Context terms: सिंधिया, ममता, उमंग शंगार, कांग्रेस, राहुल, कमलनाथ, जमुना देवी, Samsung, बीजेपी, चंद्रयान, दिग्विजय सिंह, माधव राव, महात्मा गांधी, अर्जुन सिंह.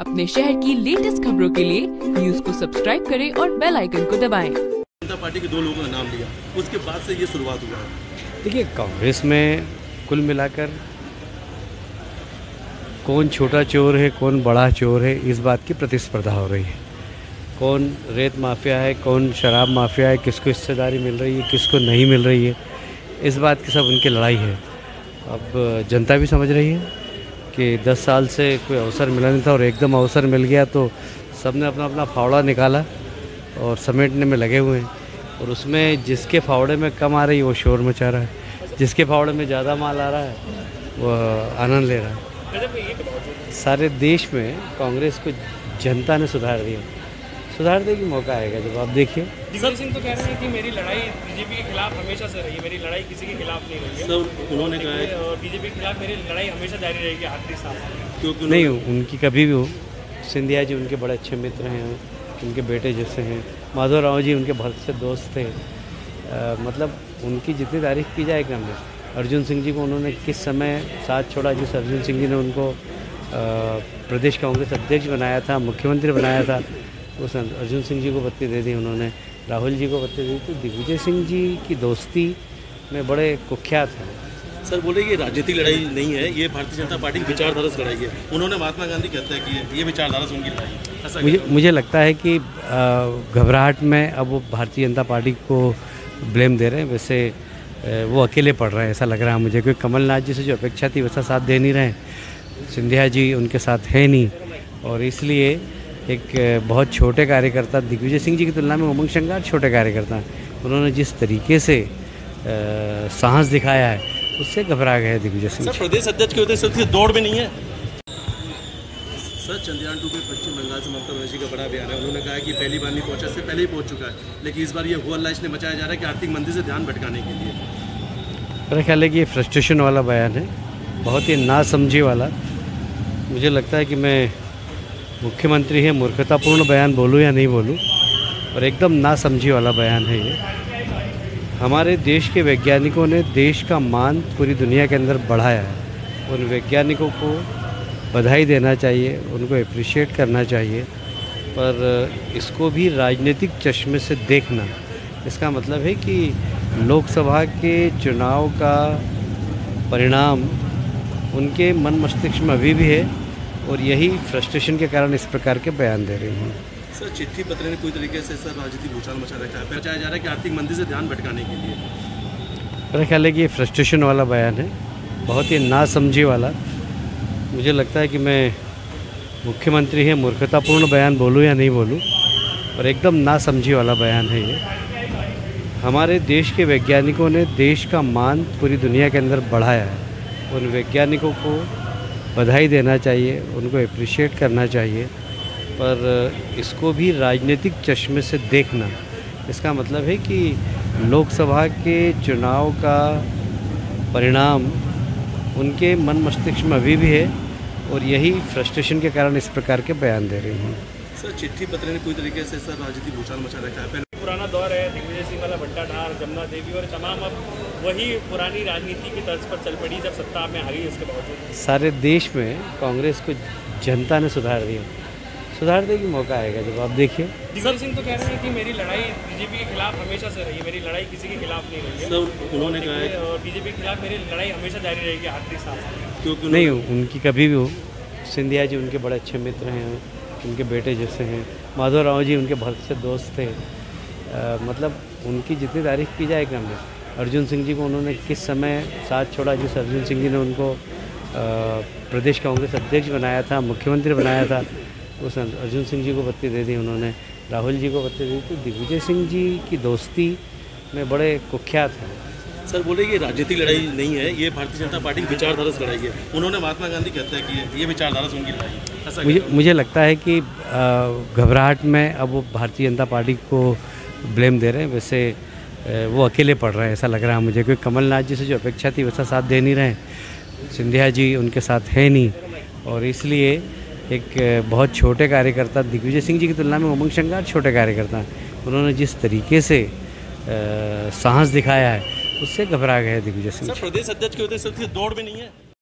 अपने शहर की लेटेस्ट खबरों के लिए न्यूज़ को सब्सक्राइब करें और बेल आइकन को दबाएं। जनता पार्टी के दो लोगों का नाम लिया, उसके बाद से ये शुरुआत हुआ है। देखिए, कांग्रेस में कुल मिलाकर कौन छोटा चोर है कौन बड़ा चोर है, इस बात की प्रतिस्पर्धा हो रही है। कौन रेत माफिया है कौन शराब माफिया है, किसको हिस्सेदारी मिल रही है किसको नहीं मिल रही है, इस बात की सब उनकी लड़ाई है। अब जनता भी समझ रही है कि 10 साल से कोई अवसर मिला नहीं था और एकदम अवसर मिल गया तो सब ने अपना अपना फावड़ा निकाला और समेटने में लगे हुए हैं। और उसमें जिसके फावड़े में कम आ रही है वो शोर मचा रहा है, जिसके फावड़े में ज़्यादा माल आ रहा है वो आनंद ले रहा है। सारे देश में कांग्रेस को जनता ने सुधार दिया, सुधारने की मौका आएगा जब आप देखिए। दिग्विजय सिंह तो कह रहे हैं कि मेरी लड़ाई बीजेपी के खिलाफ हमेशा से रही है, मेरी लड़ाई किसी के खिलाफ नहीं रही है। सब उन्होंने कहा है और बीजेपी के खिलाफ मेरी लड़ाई हमेशा जारी रहेगी आखिरी सांस तक। नहीं, उनकी कभी भी हो, सिंधिया जी उनके बड़े अच्छे मित्र हैं, उनके बेटे जैसे हैं, माधव राव जी उनके बहुत से दोस्त थे। मतलब उनकी जितनी तारीफ की जाए कम है। अर्जुन सिंह जी को उन्होंने किस समय साथ छोड़ा, जिस अर्जुन सिंह जी ने उनको प्रदेश कांग्रेस अध्यक्ष बनाया था, मुख्यमंत्री बनाया था, उस अर्जुन सिंह जी को बत्ती दे दी, उन्होंने राहुल जी को बत्ती दी। तो दिग्विजय सिंह जी की दोस्ती में बड़े कुख्यात हैं। सर बोले ये राजनीतिक लड़ाई नहीं है, ये भारतीय जनता पार्टी की विचारधारा से लड़ाई है। उन्होंने महात्मा गांधी कहते हैं कि ये विचारधारा से उनकी लड़ाई। मुझे लगता है कि घबराहट में अब वो भारतीय जनता पार्टी को ब्लेम दे रहे हैं, वैसे वो अकेले पड़ रहे हैं ऐसा लग रहा है मुझे, क्योंकि कमलनाथ जी से जो अपेक्षा थी वैसा साथ दे नहीं रहे, सिंधिया जी उनके साथ है नहीं, और इसलिए एक बहुत छोटे कार्यकर्ता, दिग्विजय सिंह जी की तुलना में उमंग शंगार छोटे कार्यकर्ता हैं, उन्होंने जिस तरीके से साहस दिखाया है उससे घबरा गए दिग्विजय सिंह। सर प्रदेश अध्यक्ष के होते सबसे दौड़ में नहीं है। सर चंद्रयान 2 पे पश्चिम बंगाल से ममता बनर्जी का बड़ा बयान है, उन्होंने कहा कि पहली बार नहीं पहुंचा, इससे पहले ही पहुँच चुका है, लेकिन इस बार ये हो हल्ला इसलिए मचाया जा रहा है कि आर्थिक मंदी से ध्यान भटकाने के लिए। मेरा ख्याल है कि ये फ्रस्ट्रेशन वाला बयान है, बहुत ही नासमझी वाला। मुझे लगता है कि मैं मुख्यमंत्री है, मूर्खतापूर्ण बयान बोलूं या नहीं बोलूं, और एकदम ना समझी वाला बयान है ये। हमारे देश के वैज्ञानिकों ने देश का मान पूरी दुनिया के अंदर बढ़ाया है, उन वैज्ञानिकों को बधाई देना चाहिए, उनको एप्रिशिएट करना चाहिए, पर इसको भी राजनीतिक चश्मे से देखना, इसका मतलब है कि लोकसभा के चुनाव का परिणाम उनके मन मस्तिष्क में अभी भी है और यही फ्रस्ट्रेशन के कारण इस प्रकार के बयान दे रही हूँ। सर चिट्ठी पत्र ने पूरी तरीके से सर राजनीतिक भूचाल मचा रखा है, बचाया जा रहा है कि आर्थिक मंदी से ध्यान भटकाने के लिए। मेरा ख्याल है कि ये फ्रस्ट्रेशन वाला बयान है, बहुत ही नासमझी वाला। मुझे लगता है कि मैं मुख्यमंत्री है, मूर्खतापूर्ण बयान बोलूँ या नहीं बोलूँ, और एकदम नासमझी वाला बयान है ये। हमारे देश के वैज्ञानिकों ने देश का मान पूरी दुनिया के अंदर बढ़ाया है, उन वैज्ञानिकों को बधाई देना चाहिए, उनको एप्रिशिएट करना चाहिए, पर इसको भी राजनीतिक चश्मे से देखना, इसका मतलब है कि लोकसभा के चुनाव का परिणाम उनके मन मस्तिष्क में अभी भी है और यही फ्रस्ट्रेशन के कारण इस प्रकार के बयान दे रही हैं। सर चिट्ठी पत्र ने पूरी तरीके से सर राजनीतिक भूचाल मचा रखा है। पुराना दौर है, दिग्विजय सिंह वाला भट्टाधार, जमुना देवी और तमाम अब वही पुरानी राजनीति की तर्ज पर चल पड़ी जब सत्ता में हारी। इसके बावजूद सारे देश में कांग्रेस को जनता ने सुधार दिया, सुधारने की मौका आएगा जब आप देखिए। दिग्विजय सिंह तो कह रहे हैं कि मेरी लड़ाई बीजेपी के खिलाफ हमेशा से रही है, मेरी लड़ाई किसी के खिलाफ नहीं रही है। सर उन्होंने कहा है और बीजेपी के खिलाफ मेरी लड़ाई हमेशा जारी रहेगी आखिरी सांस। नहीं, उनकी कभी भी हो, सिंधिया जी उनके बड़े अच्छे मित्र हैं, उनके बेटे जैसे हैं, माधव राव जी उनके बहुत से दोस्त थे। मतलब उनकी जितनी तारीफ की जाए कम है। अर्जुन सिंह जी को उन्होंने किस समय साथ छोड़ा, जिस अर्जुन सिंह जी ने उनको प्रदेश कांग्रेस अध्यक्ष बनाया था, मुख्यमंत्री बनाया था, उस अर्जुन सिंह जी को बत्ती दे दी, उन्होंने राहुल जी को बत्ती दी। तो दिग्विजय सिंह जी की दोस्ती में बड़े कुख्यात हैं। सर बोले ये राजनीतिक लड़ाई नहीं है, ये भारतीय जनता पार्टी की विचारधारा से लड़ाई है। उन्होंने महात्मा गांधी कहते हैं कि ये विचारधारा से उनकी लड़ाई। मुझे लगता है कि घबराहट में अब वो भारतीय जनता पार्टी को ब्लेम दे रहे हैं, वैसे वो अकेले पड़ रहे हैं ऐसा लग रहा है मुझे, क्योंकि कमलनाथ जी से जो अपेक्षा थी वैसा साथ दे नहीं रहे, सिंधिया जी उनके साथ है नहीं, और इसलिए एक बहुत छोटे कार्यकर्ता, दिग्विजय सिंह जी की तुलना में उमंग शंगार छोटे कार्यकर्ता हैं, उन्होंने जिस तरीके से साहस दिखाया है उससे घबरा गए दिग्विजय सिंह। सर प्रदेश अध्यक्ष के होते सबसे दौड़ में नहीं है।